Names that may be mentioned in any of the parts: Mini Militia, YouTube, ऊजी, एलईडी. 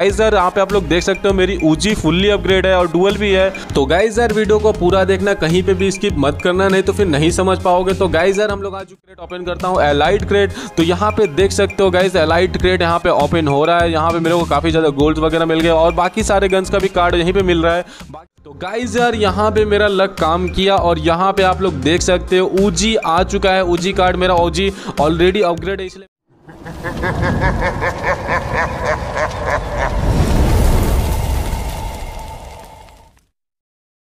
Guys यार यहाँ पे आप लोग देख सकते हो मेरी ऊजी फुल्ली अपग्रेड है और डुअल भी है। तो गाइस यार वीडियो को पूरा देखना, कहीं पे भी स्किप मत करना, नहीं तो फिर नहीं समझ पाओगे। तो गाइस यार हम लोग आज क्रेट ओपन करता हूँ, एलाइट क्रेट। तो यहाँ पे देख सकते हो गाइस एलाइट क्रेट यहाँ पे ओपन हो रहा है। यहाँ पे मेरे को काफी ज्यादा गोल्ड वगैरह मिल गया और बाकी सारे गन्स का भी कार्ड यहीं पे मिल रहा है। तो गाइस यार यहाँ पे मेरा लक काम किया और यहाँ पे आप लोग देख सकते हो ऊजी आ चुका है। ऊजी कार्ड मेरा ऊजी ऑलरेडी अपग्रेड है इसलिए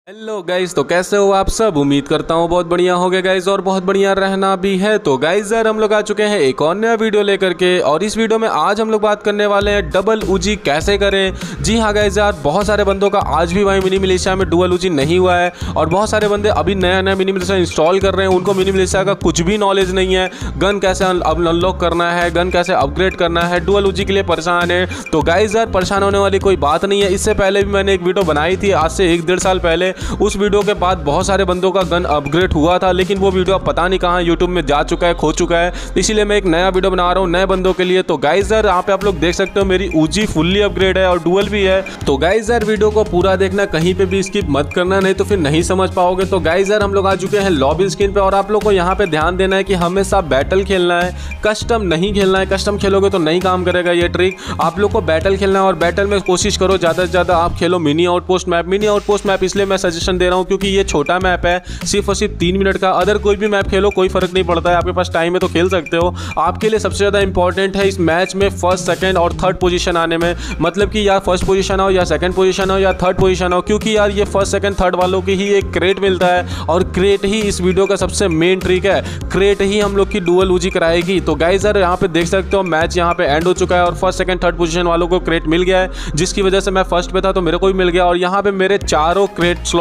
हेलो गाइज, तो कैसे हो आप सब? उम्मीद करता हूँ बहुत बढ़िया हो गया गाइज और बहुत बढ़िया रहना भी है। तो गाइज यार हम लोग आ चुके हैं एक और नया वीडियो लेकर के और इस वीडियो में आज हम लोग बात करने वाले हैं डबल ऊजी कैसे करें। जी हाँ गाइज यार बहुत सारे बंदों का आज भी भाई मिनी मिलिशिया में डुअल ऊजी नहीं हुआ है और बहुत सारे बंदे अभी नया नया मिनी मिलिशिया इंस्टॉल कर रहे हैं, उनको मिनी मिलिशिया का कुछ भी नॉलेज नहीं है। गन कैसे अनलॉक करना है, गन कैसे अपग्रेड करना है, डुअल ऊजी के लिए परेशान है। तो गाइज यार परेशान होने वाली कोई बात नहीं है। इससे पहले भी मैंने एक वीडियो बनाई थी आज से 1-1.5 साल पहले। उस वीडियो के बाद बहुत सारे बंदों का गन अपग्रेड हुआ था, लेकिन वो वीडियो अब पता नहीं कहाँ यूट्यूब में जा चुका है, खो चुका है। इसीलिए मैं एक नया वीडियो बना रहा हूँ नए बंदों के लिए। तो गाइस यार यहाँ पे आप लोग देख सकते हो मेरी ऊजी फुल्ली अपग्रेड है और डुअल भी है। तो गाइस यार वीडियो को पूरा देखना, कहीं पे भी स्किप मत करना, नहीं तो फिर नहीं समझ पाओगे। तो गाइस यार हम लोग आ चुके हैं लॉबी स्क्रीन पे और आप लोग को यहाँ पे ध्यान देना है कि हमेशा बैटल खेलना है, कस्टम नहीं खेलना है। कस्टम खेलोगे तो नहीं काम करेगा ये ट्रिक। आप लोग को बैटल खेलना है और बैटल में कोशिश करो ज़्यादा से ज़्यादा आप खेलो mini outpost map. Mini outpost map इसलिए मैं सजेशन दे रहा हूँ क्योंकि ये छोटा मैप है, सिर्फ और सिर्फ 3 मिनट का। अदर कोई भी मैप खेलो कोई फर्क नहीं पड़ता है, आपके पास टाइम है तो खेल सकते हो। आपके लिए सबसे ज़्यादा इंपॉर्टेंट है इस मैच में 1st, 2nd और 3rd पोजीशन आने में, मतलब कि या 1st पोजीशन हो या 2nd पोजीशन हो या 3rd पोजीशन हो, क्योंकि यार ये 1st, 2nd, 3rd वालों की ही एक क्रेट मिलता है और क्रेट ही इस वीडियो का सबसे मेन ट्रिक है। क्रेट ही हम लोग की डुअल ऊजी कराएगी। तो गाइस यार यहाँ पे देख सकते हो मैच यहाँ पे एंड हो चुका है और 1st, 2nd, 3rd पोजीशन वालों को क्रेट मिल गया है, जिसकी वजह से मैं 1st पे था तो मेरे को भी मिल गया। और यहाँ पे मेरे 4 क्रेट स्लॉट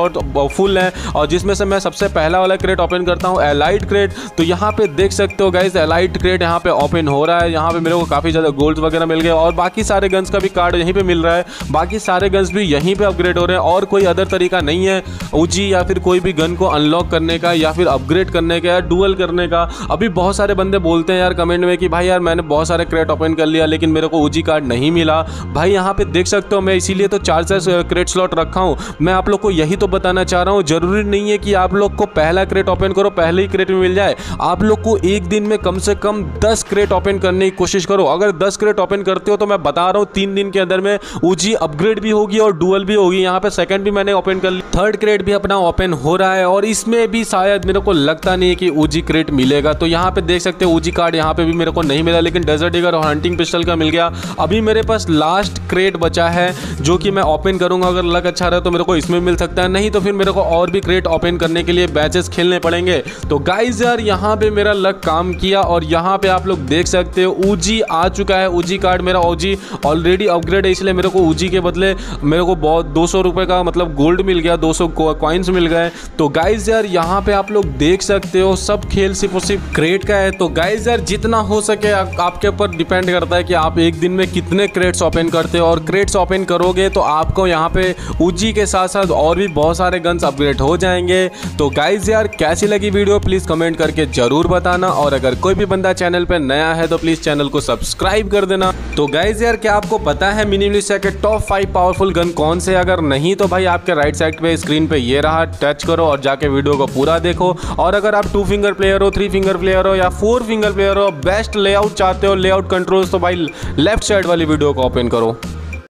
फुल है और जिसमें से मैं सबसे पहला वाला क्रेट ओपन करता हूँ, एलाइट क्रेट। तो यहाँ पे देख सकते हो गाइस एलाइट क्रेट यहाँ पे ओपन हो रहा है। यहाँ पे मेरे को काफ़ी ज़्यादा गोल्ड वगैरह मिल गया और बाकी सारे गन्स का भी कार्ड यहीं पे मिल रहा है। बाकी सारे गन्स भी यहीं पे अपग्रेड हो रहे हैं और कोई अदर तरीका नहीं है ऊजी या फिर कोई भी गन को अनलॉक करने का या फिर अपग्रेड करने का या डुअल करने का। अभी बहुत सारे बंदे बोलते हैं यार कमेंट में कि भाई यार मैंने बहुत सारे क्रेट ओपन कर लिया लेकिन मेरे को ऊजी कार्ड नहीं मिला। भाई यहाँ पर देख सकते हो मैं इसीलिए तो 4-4 क्रेट स्लॉट रखा हूँ। मैं आप लोग को यही तो बताना चाह रहा हूँ, जरूरी नहीं है कि आप लोग को पहला क्रेट ओपन करो पहले ही क्रेट में मिल जाए। आप लोग को एक दिन में कम से कम 10 क्रेट ओपन करने की कोशिश करो। अगर 10 क्रेट ओपन करते हो तो मैं बता रहा हूँ 3 दिन के अंदर में ऊजी अपग्रेड भी होगी और डुअल भी होगी। यहाँ पे 2nd भी मैंने ओपन कर ली, 3rd क्रेट भी अपना ओपन हो रहा है और इसमें भी शायद मेरे को लगता नहीं है कि ऊजी क्रेट मिलेगा। तो यहाँ पे देख सकते हो ऊजी कार्ड यहाँ पे भी मेरे को नहीं मिला, लेकिन डेजर्ट ईगल और हंटिंग पिस्टल का मिल गया। अभी मेरे पास लास्ट क्रेट बचा है जो कि मैं ओपन करूंगा। अगर लक अच्छा रहा तो मेरे को इसमें मिल सकता है, नहीं तो फिर मेरे को और भी क्रेट ओपन करने के लिए बैचेस खेलने पड़ेंगे। तो गाइस यार यहाँ पे मेरा लक काम किया और यहाँ पे आप लोग देख सकते हो ऊजी आ चुका है। ऊजी कार्ड मेरा ऊजी ऑलरेडी अपग्रेड है इसलिए मेरे को ऊजी के बदले मेरे को बहुत 200 रुपये का मतलब गोल्ड मिल गया, 200 कॉइन्स मिल गए। तो गाइस यार यहाँ पे आप लोग देख सकते हो सब खेल सिर्फ और सिर्फ क्रेट का है। तो गाइस यार जितना हो सके आपके ऊपर डिपेंड करता है कि आप एक दिन में कितने क्रेट्स ओपन करते हो और क्रेट्स ओपन करोगे तो आपको यहाँ पे ऊजी के साथ साथ और भी बहुत सारे गन्स अपग्रेड हो जाएंगे। तो गाइस यार कैसी लगी वीडियो प्लीज़ कमेंट करके ज़रूर बताना और अगर कोई भी बंदा चैनल पर नया है तो प्लीज़ चैनल को सब्सक्राइब कर देना। तो गाइस यार क्या आपको पता है मिनी मिलिशिया के टॉप 5 पावरफुल गन कौन से? अगर नहीं तो भाई आपके राइट साइड पे स्क्रीन पे ये रहा, टच करो और जाके वीडियो को पूरा देखो। और अगर आप 2 फिंगर प्लेयर हो, 3 फिंगर प्लेयर हो या 4 फिंगर प्लेयर हो, बेस्ट लेआउट चाहते हो, लेआउट कंट्रोल्स, तो भाई लेफ्ट साइड वाली वीडियो को ओपन करो।